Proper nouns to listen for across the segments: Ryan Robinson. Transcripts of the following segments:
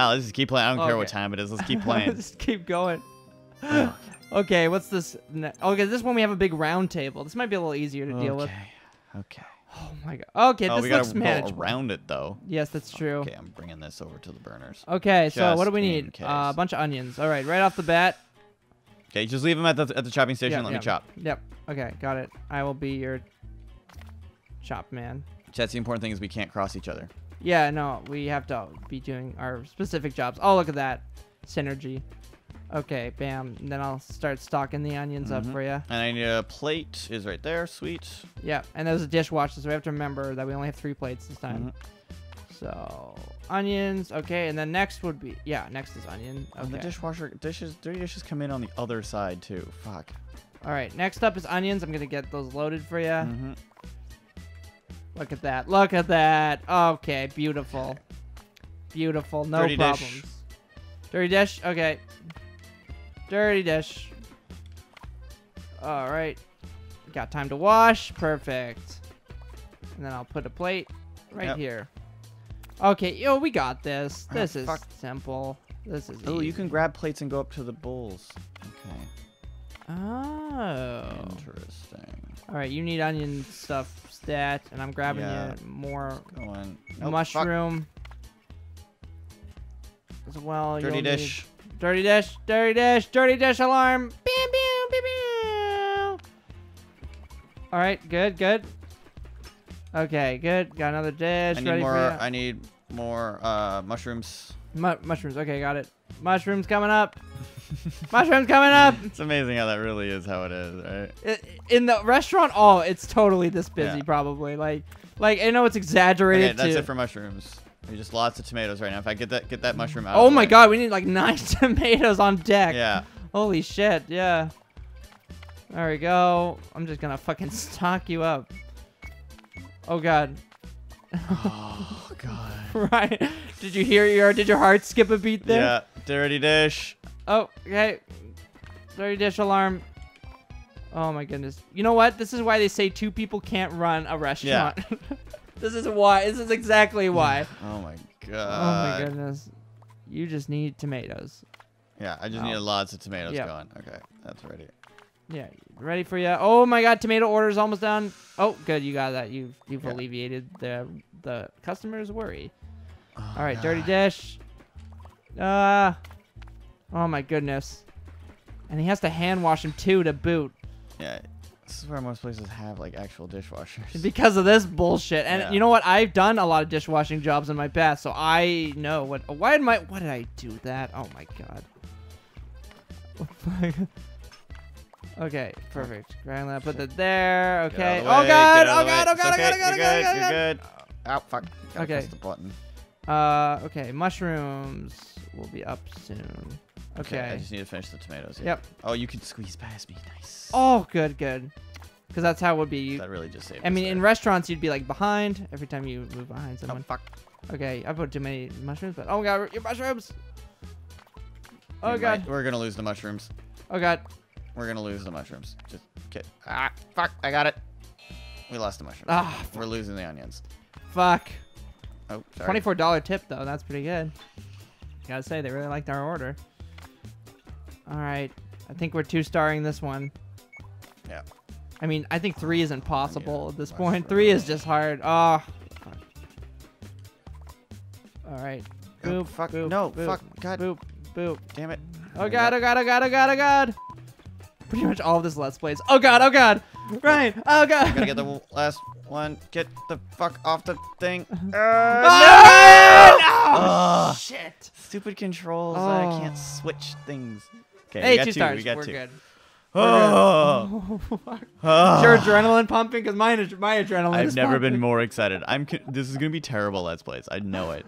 No, let's just keep playing. I don't care what time it is. Let's keep playing. Let's keep going. Okay, what's this? Okay, this one we have a big round table. This might be a little easier to deal with. Okay. Oh my god. Okay, this looks manageable. Go around it though. Yes, that's true. Okay, I'm bringing this over to the burners. Okay, so what do we need? A bunch of onions. All right, right off the bat. Okay, just leave them at the chopping station. Let me chop. Yep. Okay, got it. I will be your chop man. That's the important thing is we can't cross each other. Yeah, no, we have to be doing our specific jobs. Oh, look at that synergy. Okay, bam. And then I'll start stocking the onions up for you. And I need a plate is right there. Sweet. Yeah, and there's a dishwasher, so we have to remember that we only have 3 plates this time. So onions. Okay, and then next would be next is onion. Okay. And the dishwasher dishes come in on the other side too. Fuck. All right, next up is onions. I'm gonna get those loaded for you. Look at that. Look at that. Okay, beautiful. Beautiful. No problems. Dirty dish. Okay. Dirty dish. All right. Got time to wash. Perfect. And then I'll put a plate right here. Okay. Yo, we got this. This is simple. This is easy. You can grab plates and go up to the bowls. Okay. Oh. Interesting. All right, you need onion stuff stat, and I'm grabbing you more mushroom as well. Dirty dish. Dirty dish. Dirty dish. Dirty dish alarm. Pew, pew, pew, pew. All right, good, good. Okay, good. Got another dish. I need more mushrooms. Mushrooms. Okay, got it. Mushrooms coming up. Mushrooms coming up. It's amazing how that really is how it is, right? In the restaurant, it's totally this busy, probably. Like I know it's exaggerated. Okay, that's it for mushrooms. There's just lots of tomatoes right now. If I get that mushroom out. Oh my god, we need like 9 tomatoes on deck. Yeah. Holy shit. Yeah. There we go. I'm just gonna fucking stock you up. Oh god. Oh god. Right. Did you hear did your heart skip a beat there? Yeah. Dirty dish. Oh, okay. Dirty dish alarm. Oh my goodness. You know what? This is why they say 2 people can't run a restaurant. Yeah. This is why. This is exactly why. Oh my god. Oh my goodness. You just need tomatoes. Yeah, I just need lots of tomatoes going. Okay, that's ready. Yeah, ready for you. Oh my god, tomato order's almost done. Oh, good, you got that. You've alleviated the customer's worry. Oh, all right, dirty dish. Oh my goodness. And he has to hand wash him too to boot. Yeah. This is where most places have like actual dishwashers. Because of this bullshit. And you know what? I've done a lot of dishwashing jobs in my past, so I know what why did I do that? Oh my god. Okay, perfect. Grandma, put that there. Okay. Oh god. Oh god. Oh god. Oh god. Oh god. You're good. Ow, fuck. Okay. Press the button. Okay, mushrooms will be up soon. Okay, I just need to finish the tomatoes. Yeah. Yep. Oh, you can squeeze past me. Nice. Oh, good, good. Because that's how it would be. That really just saved I mean, in restaurants, you'd be like behind every time you move behind someone. Oh, fuck. Okay, I put too many mushrooms, but oh, God, your mushrooms. Oh, God. We're going to lose the mushrooms. Oh, God. We're going to lose the mushrooms. Just kidding. Ah, fuck. I got it. We lost the mushrooms. Ah, we're losing the onions. Fuck. Oh, sorry. $24 tip, though. That's pretty good. Gotta say, they really liked our order. All right, I think we're 2-starring this one. Yeah. I mean, I think 3 is impossible at this point. 3 is just hard. Oh. All right. Boop. Fuck. Boop, no. Boop, fuck. God. Boop. Boop. Damn it. Oh god. Oh god. Oh god. Oh god. Oh god. Pretty much all of this Let's Plays. Oh god. Oh god. Ryan. Oh god. I gotta get the last one. Get the fuck off the thing. No! Oh, shit. Stupid controls. I can't switch things. Okay, hey, we got 2 stars. We got We're 2. Good. Oh. Good. Oh. Is your adrenaline pumping? Because my adrenaline is never pumping. Been more excited. This is going to be terrible Let's Plays. I know it.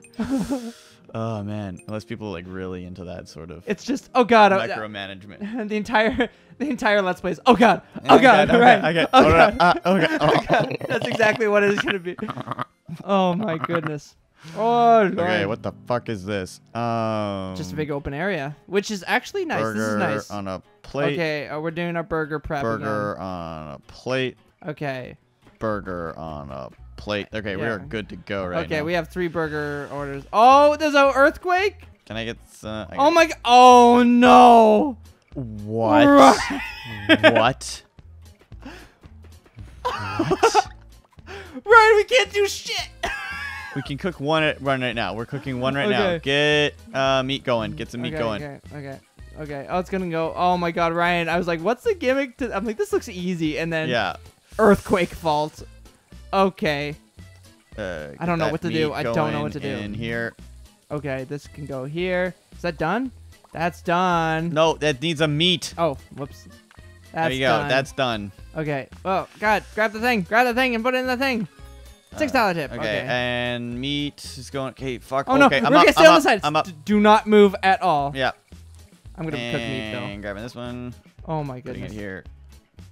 Oh, man. Unless people are like really into that sort of it's just, oh, God. Micromanagement. The entire Let's Plays. Oh, God. Oh, God. Oh, God. Okay, right. Okay. Oh, God. Oh, God. Oh, God. That's exactly what it's going to be. Oh, my goodness. Oh, God. Okay, what the fuck is this? Just a big open area, which is actually nice. Burger this is nice. On a plate. Okay, we're doing our burger prep. Burger again. On a plate. Okay. Burger on a plate. Okay, we are good to go right now. Okay, we have 3 burger orders. Oh, there's an earthquake? Can I get some? Oh my god. Oh no. What? What? What? Ryan, we can't do shit. We can cook one right now. We're cooking one right now. Get meat going. Get some meat going. Okay. Oh, it's gonna go. Oh my god, Ryan. I was like, what's the gimmick? I'm like, this looks easy. And then earthquake fault. Okay. I don't know what to do. I don't know what to do. In here. Okay, this can go here. Is that done? That's done. No, that needs a meat. Oh, whoops. That's there you go. Done. That's done. Okay. Oh god, grab the thing. Grab the thing and put it in the thing. $6 tip. Okay, and meat is going. Okay, fuck. Oh no, okay, I'm up. I'm up. Do not move at all. Yeah. I'm gonna cook meat though. And grabbing this one. Oh my goodness. Putting it here.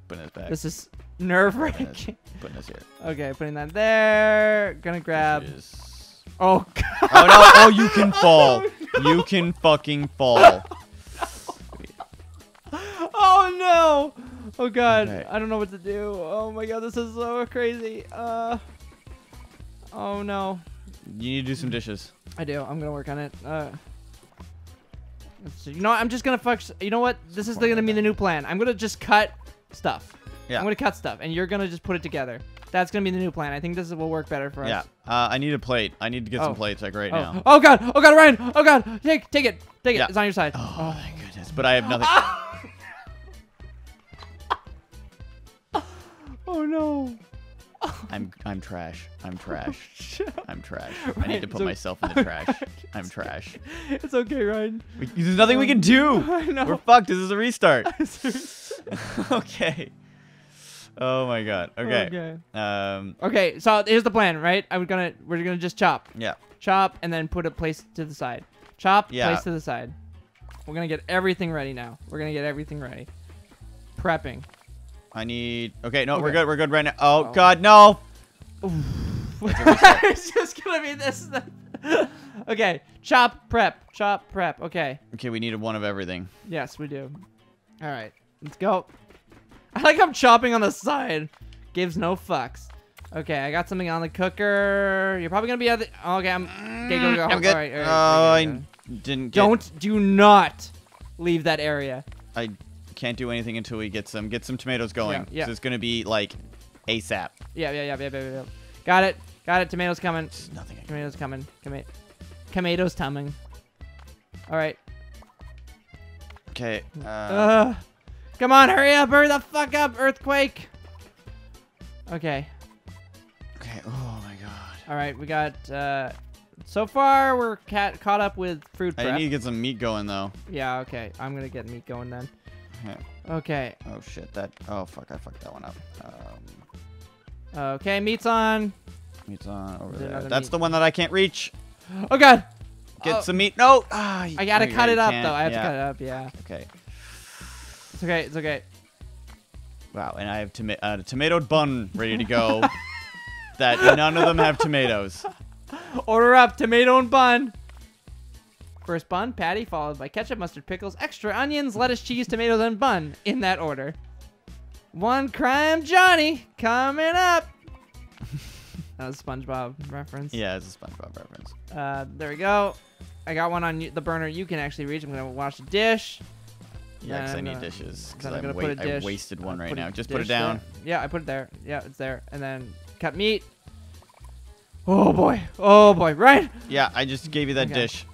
Putting it back. This is nerve-wracking. Putting this here. Okay, putting that there. Gonna grab. Oh god. Oh no! Oh, you can fall. Oh, no. You can fucking fall. Oh no! Oh god! Okay. I don't know what to do. Oh my god! This is so crazy. Oh no. You need to do some dishes. I do. I'm gonna work on it. You know what? I'm just gonna fuck. You know what? This is gonna be the new plan. I'm gonna just cut stuff. Yeah. I'm gonna cut stuff, and you're gonna just put it together. That's gonna be the new plan. I think this will work better for us. Yeah. I need a plate. I need to get some plates like right now. Oh god! Oh god, Ryan! Oh god! Take it! Take it! Yeah. It's on your side. Oh, my goodness! But I have nothing. Oh no! I'm trash. I'm trash. I'm trash. Ryan, I need to put myself in the trash. I'm trash. It's okay, Ryan. There's nothing we can do. I know. We're fucked. This is a restart. Okay. Oh my god. Okay. Okay. So here's the plan, right? We're gonna just chop. Yeah. Chop and then put a place to the side. Chop. Yeah. Place to the side. We're gonna get everything ready now. We're gonna get everything ready. Prepping. I need. Okay, no, we're good. We're good right now. Oh, god, no! It's just gonna be this. Okay, chop, prep, chop, prep. Okay. Okay, we needed one of everything. Yes, we do. All right, let's go. I like I'm chopping on the side. Gives no fucks. Okay, I got something on the cooker. You're probably gonna be at the. Okay, I'm. Okay, go. I'm good. All right, I didn't. Do not leave that area. I. Can't do anything until we get some tomatoes going. Yeah, yeah. So it's gonna be like ASAP. Yeah. Got it. Tomatoes coming. There's nothing. Tomatoes coming. Tomatoes coming. All right. Okay. Come on, hurry up! Hurry the fuck up! Earthquake. Okay. Okay. Oh my god. All right, we got. So far, we're caught up with food prep. I need to get some meat going though. Yeah. Okay. I'm gonna get meat going then. Okay. Oh shit! Oh fuck! I fucked that one up. Okay, meat's on. Meat's on over there. That's the one that I can't reach. Oh god! Get some meat. No! I gotta cut it up though. I have to cut it up. Yeah. Okay. It's okay. It's okay. Wow! And I have a tomatoed bun ready to go. That none of them have tomatoes. Order up tomato and bun. First bun, patty, followed by ketchup, mustard, pickles, extra onions, lettuce, cheese, tomatoes, and bun. In that order. One Crime Johnny coming up. That was a SpongeBob reference. Yeah, it's a SpongeBob reference. There we go. I got one on the burner you can actually reach. I'm going to wash a dish. Yeah, because I need dishes. Because I wasted one right now. Just put it down. There. Yeah, I put it there. Yeah, it's there. And then cut meat. Oh, boy. Oh, boy. Right? Yeah, I just gave you that dish.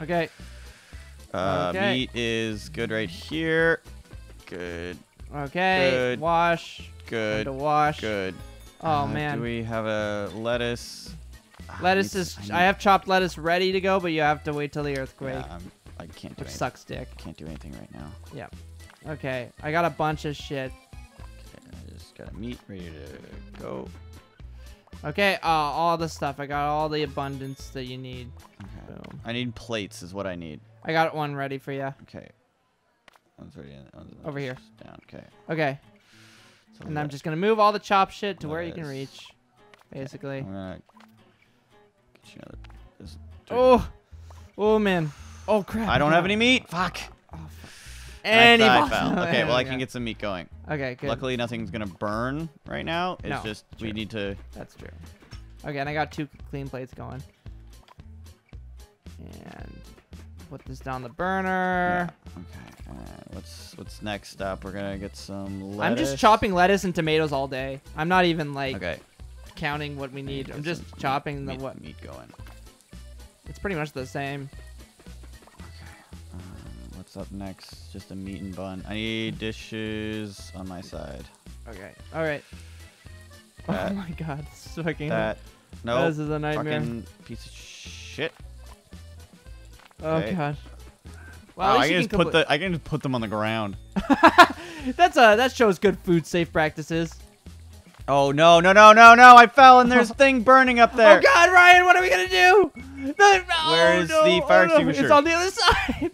Okay. Meat is good right here. Good. Okay. Good. Wash. Good. To wash. Good. Oh man. Do we have a lettuce? Lettuce I have chopped lettuce ready to go, but you have to wait till the earthquake. Yeah, I can't do anything. Sucks, dick. Can't do anything right now. Yeah. Okay. I got a bunch of shit. Okay, I just got a meat ready to go. Okay. All the stuff. I got all the abundance that you need. Boom. I need plates is what I need. I got one ready for you. Okay. One's ready. Over here. Down. Okay. Okay. So and I'm just going to move all the chop shit to where you can reach. Basically. I'm gonna get you this oh, man. Oh, crap. I don't have any meat. Fuck. Oh, any Okay, well, I can get some meat going. Okay, good. Luckily, nothing's going to burn right now. It's just we need to. That's true. Okay, and I got 2 clean plates going. Put this down the burner. Yeah. Okay. What's next up? We're gonna get some lettuce. I'm just chopping lettuce and tomatoes all day. I'm not even like counting what we need. I'm just chopping the meat going. It's pretty much the same. Okay. What's up next? Just a meat and bun. I need dishes on my side. Okay. All right. That, oh my god, this is fucking. No. This is a nightmare. Fucking piece of shit. Oh god. Wow, I can just put the. I can just put them on the ground. That's a. That shows good food safe practices. Oh no no no no no! I fell and there's a thing burning up there. Oh god, Ryan, what are we gonna do? No, where's the fire extinguisher? It's on the other side.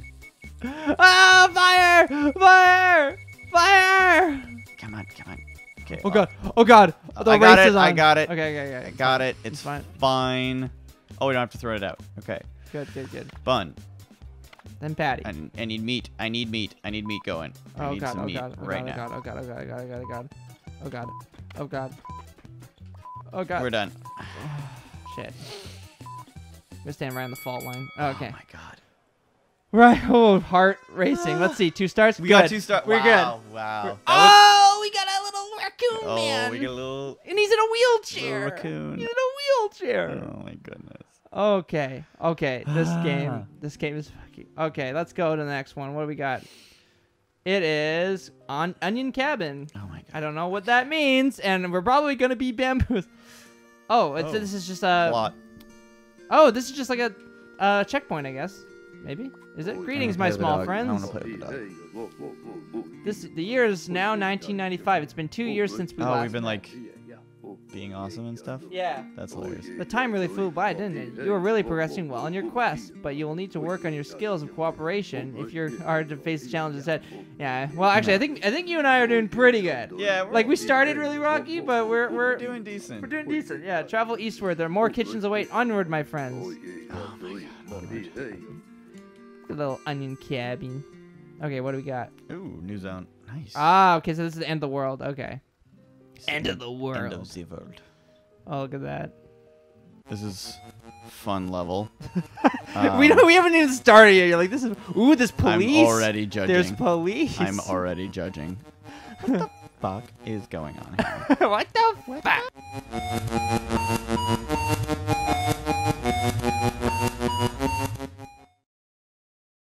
Ah, fire! Fire! Fire! Come on, come on. Okay, oh god! Oh god! The I got race it! Is on. I got it! Okay, okay, okay. I got it. It's fine. Fine. Oh, we don't have to throw it out. Okay. Good, good, good. Bun. Then patty. I need meat. I need meat. I need meat going. I need some meat right now. Oh god! Oh god! Oh god! Oh god! Oh god! Oh god! Oh god! We're done. Shit. I'm gonna stand right on the fault line. Oh, okay. Oh my god. Right. Oh, heart racing. Let's see. 2 stars. We got 2 stars. We're good. Wow. Oh, we got a little. Raccoon man. We got a little, and he's in a wheelchair. Raccoon. He's in a wheelchair. Oh my goodness. Okay, okay. This game. This game is fucking. Okay, let's go to the next one. What do we got? It is on Onion Cabin. Oh my god. I don't know what that means, and we're probably gonna be bamboozled. Oh, it's, this is just a plot. Oh, this is just like a checkpoint, I guess. Maybe. Is it? Greetings, my small friends. The year is now 1995. It's been 2 years since we last. Oh, we've been like being awesome and stuff? Yeah. That's hilarious. The time really flew by, didn't it? You were really progressing well on your quest, but you will need to work on your skills of cooperation if you are to face the challenges ahead. Yeah. Well, actually, I think you and I are doing pretty good. Yeah. Like we started really rocky, but we're doing decent. We're doing decent. Yeah. Travel eastward. There are more kitchens await. Onward, my friends. Oh my god. A little onion cabin. Okay, what do we got? Ooh, new zone. Nice. Ah, okay, so this is the end of the world. Okay. End of the world. End of the world. Oh, look at that. This is fun level. We haven't even started yet. You're like, this is. Ooh, this police. I'm already judging. There's police. I'm already judging. What the fuck is going on here? What the fuck?